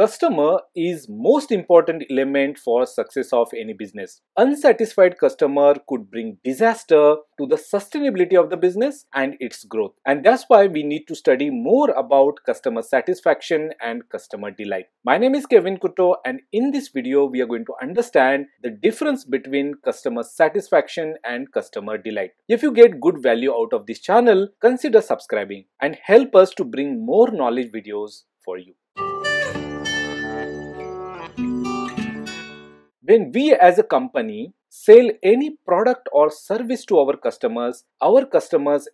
Customer is most important element for success of any business. Unsatisfied customer could bring disaster to the sustainability of the business and its growth. And that's why we need to study more about customer satisfaction and customer delight. My name is Kevin Kutto, and in this video we are going to understand the difference between customer satisfaction and customer delight. If you get good value out of this channel, consider subscribing and help us to bring more knowledge videos for you. When we as a company sell any product or service to our customers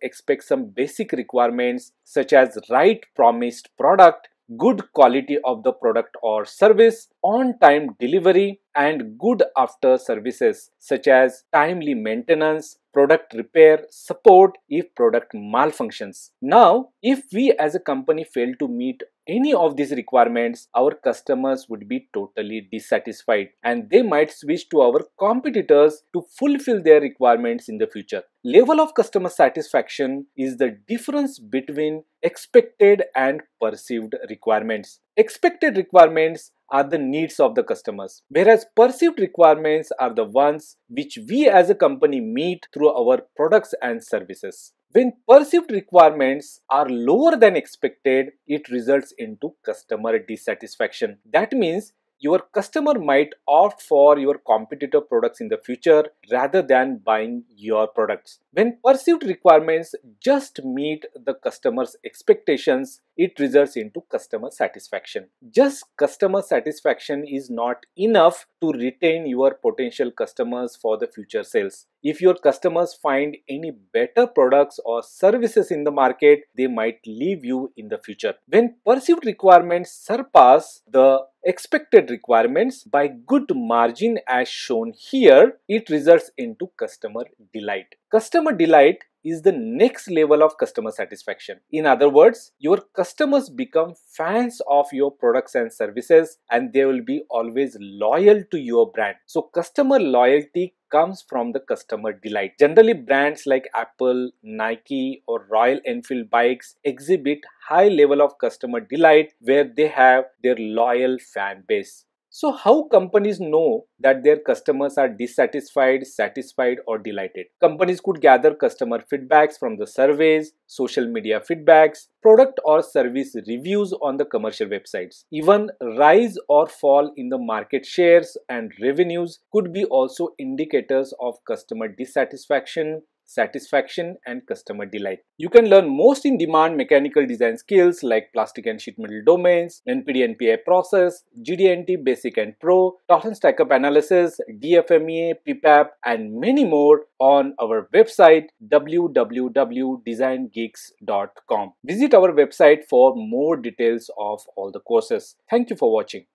expect some basic requirements such as right promised product, good quality of the product or service, on-time delivery, and good after services such as timely maintenance, product repair, support if product malfunctions. Now, if we as a company fail to meet any of these requirements, our customers would be totally dissatisfied and they might switch to our competitors to fulfill their requirements in the future. Level of customer satisfaction is the difference between expected and perceived requirements. Expected requirements are the needs of the customers, whereas perceived requirements are the ones which we as a company meet through our products and services. When perceived requirements are lower than expected, it results into customer dissatisfaction. That means your customer might opt for your competitor products in the future rather than buying your products. When perceived requirements just meet the customer's expectations, it results into customer satisfaction. Just customer satisfaction is not enough to retain your potential customers for the future sales. If your customers find any better products or services in the market, they might leave you in the future. When perceived requirements surpass the expected requirements by good margin as shown here, it results into customer delight. Customer delight is the next level of customer satisfaction. In other words, your customers become fans of your products and services and they will be always loyal to your brand. So customer loyalty comes from the customer delight. Generally, brands like Apple, Nike or Royal Enfield bikes exhibit high level of customer delight where they have their loyal fan base. So how companies know that their customers are dissatisfied, satisfied or delighted? Companies could gather customer feedbacks from the surveys, social media feedbacks, product or service reviews on the commercial websites. Even rise or fall in the market shares and revenues could be also indicators of customer dissatisfaction, satisfaction and customer delight. You can learn most in-demand mechanical design skills like plastic and sheet metal domains, NPD NPI process, GD&T Basic and Pro, tolerance stack-up analysis, DFMEA, PPAP and many more on our website www.designgeeks.com. Visit our website for more details of all the courses. Thank you for watching.